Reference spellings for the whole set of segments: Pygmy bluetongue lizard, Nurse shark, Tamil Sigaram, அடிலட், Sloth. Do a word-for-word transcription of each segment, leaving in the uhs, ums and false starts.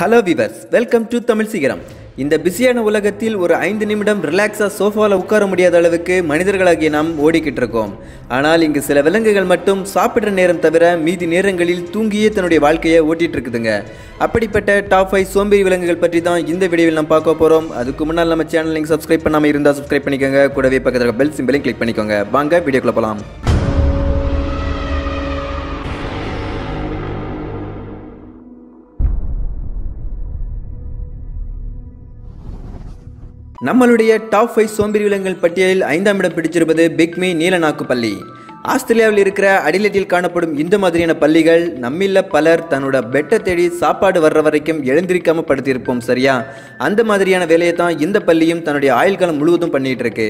Hello viewers, welcome to Tamil Sigaram. In the busyana ulagathil oru ஐந்து நிமிடம் ரிலாக்ஸா சோஃபால உட்கார முடியாத அளவுக்கு மனிதர்களாகிய நாம் ஓடிக்கிட்டிருக்கோம். ஆனால் இங்கு சில விலங்குகள் மட்டும் சாப்பிடுற நேரம் தவிர மீதி நேரங்களில் தூங்கியே தன்னுடைய வாழ்க்கையை ஓட்டிட்டு இருக்குதுங்க. அப்படிப்பட்ட டாப் ஐந்து சோம்பேறி விலங்குகள் பற்றி தான் இந்த வீடியோவில் நாம் பார்க்க போறோம். அதுக்கு முன்னால நம்ம சேனலை சப்ஸ்கிரைப் பண்ணாம இருந்தா சப்ஸ்கிரைப் பண்ணிக்கங்க. கூடவே பக்கத்துல இருக்க பெல் சிம்பலையும் கிளிக் பண்ணிக்கோங்க. வாங்க வீடியோக்குள்ள போலாம். நம்மளுடைய டாப் ஐந்து சோம்பேறி விலங்குகள் பட்டியலில் ஐந்தாம் இடம் பிடிச்சிருப்பது பிக்மி நீலநாக்கு பல்லி. ஆஸ்திரேலியாவில் இருக்கிற அடிலட்டில் காணப்படும் இந்த மாதிரியான பல்லிகள் நம்மில்ல பலர் தன்னோட பெட்டை தேடி சாப்பாடு வர்ற வரைக்கும் எழுந்திருக்காம படுத்திருப்போம், சரியா? அந்த மாதிரியான வேலையை தான் இந்த பல்லியும் தன்னுடைய ஆயுள் காலம் முழுவதும் பண்ணிட்டு இருக்கு.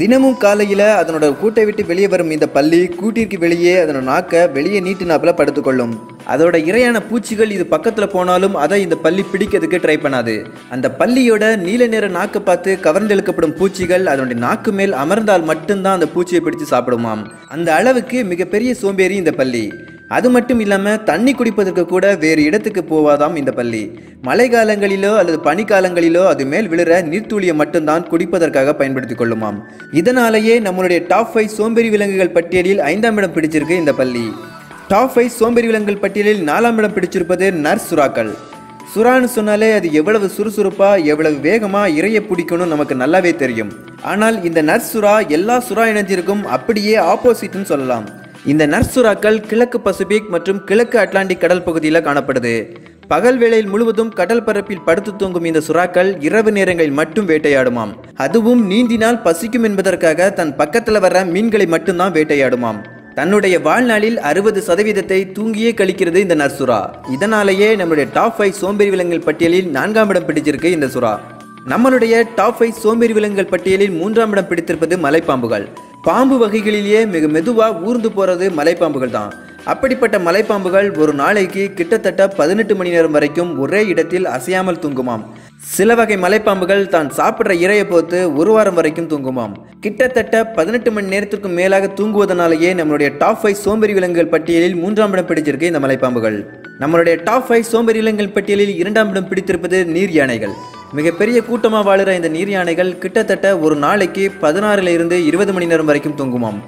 தினமும் காலையில் அதனோட கூட்டை விட்டு வெளியே வரும் இந்த பல்லி கூட்டிற்கு வெளியே அதனோட நாக்கை வெளியே நீட்டினாப்பில் படுத்துக்கொள்ளும். அதோட இரையான பூச்சிகள் இது பக்கத்தில் போனாலும் அதை இந்த பல்லி பிடிக்கிறதுக்கு ட்ரை பண்ணாது. அந்த பல்லியோட நீல நிற நாக்கை பார்த்து கவர்ந்தெழுக்கப்படும் பூச்சிகள் அதனுடைய நாக்கு மேல் அமர்ந்தால் மட்டும்தான் அந்த பூச்சியை பிடித்து சாப்பிடுமாம். அந்த அளவுக்கு மிகப்பெரிய சோம்பேறி இந்த பல்லி. அது மட்டும் இல்லாமல் தண்ணி குடிப்பதற்கு கூட வேறு இடத்துக்கு போவாதாம் இந்த பல்லி. மழை காலங்களிலோ அல்லது பனிக்காலங்களிலோ அது மேல் விழுற நீர்த்துளியை மட்டும்தான் குடிப்பதற்காக பயன்படுத்தி கொள்ளுமாம். இதனாலேயே நம்மளுடைய டாப் ஐந்து சோம்பேறி விலங்குகள் பட்டியலில் ஐந்தாம் இடம் பிடிச்சிருக்கு இந்த பல்லி. டாப் ஐந்து சோம்பேறி விலங்குகள் பட்டியலில் நாலாம் இடம் பிடிச்சிருப்பது நர் சுறாக்கள். சுறான்னு சொன்னாலே அது எவ்வளவு சுறுசுறுப்பாக எவ்வளவு வேகமாக இறைய பிடிக்கணும் நமக்கு நல்லாவே தெரியும். ஆனால் இந்த நர் சுறா எல்லா சுறா இனத்திற்கும் அப்படியே ஆப்போசிட்னு சொல்லலாம். இந்த நர் சுறாக்கள் கிழக்கு பசிபிக் மற்றும் கிழக்கு அட்லாண்டிக் கடல் பகுதியில் காணப்படுது. பகல் வேளையில் முழுவதும் கடல் பரப்பில் படுத்து தூங்கும் இந்த சுறாக்கள் இரவு நேரங்களில் மட்டும் வேட்டையாடுமாம். அதுவும் நீந்தினால் பசிக்கும் என்பதற்காக தன் பக்கத்தில் வர்ற மீன்களை மட்டும்தான் வேட்டையாடுமாம். தன்னுடைய வாழ்நாளில் அறுபது சதவீதத்தை தூங்கியே கழிக்கிறது இந்த நர் சுறா. இதனாலேயே நம்மளுடைய டாப் ஐந்து சோம்பேறி விலங்குகள் பட்டியலில் நான்காம் இடம் பிடிச்சிருக்கு இந்த சுறா. நம்மளுடைய டாப் ஐந்து சோம்பேறி விலங்குகள் பட்டியலில் மூன்றாம் இடம் பிடித்திருப்பது மலைப்பாம்புகள். பாம்பு வகைகளிலேயே மிக மெதுவாக ஊர்ந்து போகிறது மலைப்பாம்புகள் தான். அப்படிப்பட்ட மலைப்பாம்புகள் ஒரு நாளைக்கு கிட்டத்தட்ட பதினெட்டு மணி நேரம் வரைக்கும் ஒரே இடத்தில் அசையாமல் தூங்குமாம். சில வகை மலைப்பாம்புகள் தான் சாப்பிட்ற இரையை பொறுத்து ஒரு வாரம் வரைக்கும் தூங்குமாம். கிட்டத்தட்ட பதினெட்டு மணி நேரத்திற்கும் மேலாக தூங்குவதனாலேயே நம்மளுடைய டாப் ஐந்து சோம்பேறி விலங்குகள் பட்டியலில் மூன்றாம் இடம் பிடிச்சிருக்கு இந்த மலைப்பாம்புகள். நம்மளுடைய டாப் ஐந்து சோம்பேறி விலங்குகள் பட்டியலில் இரண்டாம் இடம் பிடித்திருப்பது நீர் யானைகள். மிகப்பெரிய கூட்டமாக வாழுகிற இந்த நீர் யானைகள் கிட்டத்தட்ட ஒரு நாளைக்கு பதினாறுல இருந்து இருபது மணி நேரம் வரைக்கும் தூங்குமாம்.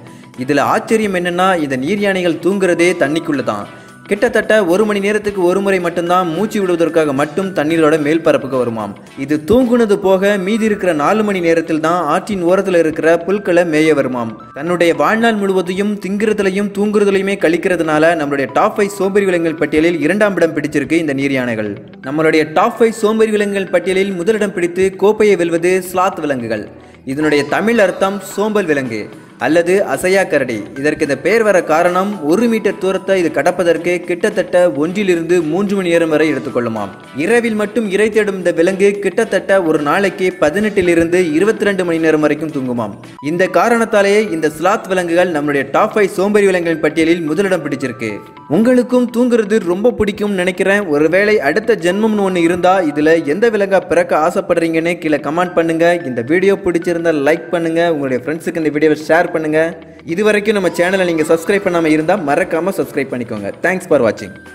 இதில் ஆச்சரியம் என்னென்னா, இந்த நீர் யானைகள் தூங்குறதே தண்ணிக்குள்ளே தான். கிட்டத்தட்ட ஒரு மணி நேரத்துக்கு ஒரு முறை மட்டும்தான் மூச்சு விடுவதற்காக மட்டும் தண்ணீரோட மேல்பரப்புக்கு வருமாம். இது தூங்குனது போக மீதி இருக்கிற நாலு மணி நேரத்தில் தான் ஆற்றின் ஓரத்தில் இருக்கிற புல்களை மேய வருமாம். தன்னுடைய வாழ்நாள் முழுவதையும் திங்குறதுலையும் தூங்குறதுலையுமே கழிக்கிறதுனால நம்மளுடைய டாப் ஐந்து சோம்பேறி விலங்குகள் பட்டியலில் இரண்டாம் இடம் பிடிச்சிருக்கு இந்த நீர் யானைகள். நம்மளுடைய டாப் ஐந்து சோம்பேறி விலங்குகள் பட்டியலில் முதலிடம் பிடித்து கோப்பையை வெல்வது ஸ்லாத் விலங்குகள். இதனுடைய தமிழ் அர்த்தம் சோம்பல் விலங்கு அல்லது அசையா கரடி. இதற்கு இந்த பெயர் வர காரணம், ஒரு மீட்டர் தூரத்தை இது கடப்பதற்கு கிட்டத்தட்ட ஒன்றிலிருந்து மூன்று மணி நேரம் வரை எடுத்துக்கொள்ளுமாம். இரவில் மட்டும் இறை தேடும் இந்த விலங்கு கிட்டத்தட்ட ஒரு நாளைக்கு பதினெட்டிலிருந்து இருபத்தி ரெண்டு மணி நேரம் வரைக்கும் தூங்குமாம். இந்த காரணத்தாலேயே இந்த ஸ்லாத் விலங்குகள் நம்மளுடைய டாப் ஐந்து சோம்பேறி விலங்குகளின் பட்டியலில் முதலிடம் பிடிச்சிருக்கு. உங்களுக்கும் தூங்குறது ரொம்ப பிடிக்கும்னு நினைக்கிறேன். ஒருவேளை அடுத்த ஜென்மம்னு ஒன்று இருந்தால் இதில் எந்த விலங்கா பிறக்க ஆசைப்படுறீங்கன்னு கீழே கமெண்ட் பண்ணுங்கள். இந்த வீடியோ பிடிச்சிருந்தால் லைக் பண்ணுங்கள். உங்களுடைய ஃப்ரெண்ட்ஸுக்கு இந்த வீடியோவை ஷேர் பண்ணுங்கள். இதுவரைக்கும் நம்ம சேனலை நீங்கள் சப்ஸ்கிரைப் பண்ணாமல் இருந்தால் மறக்காமல் சப்ஸ்கிரைப் பண்ணிக்கோங்க. தேங்க்ஸ் ஃபார் வாட்சிங்.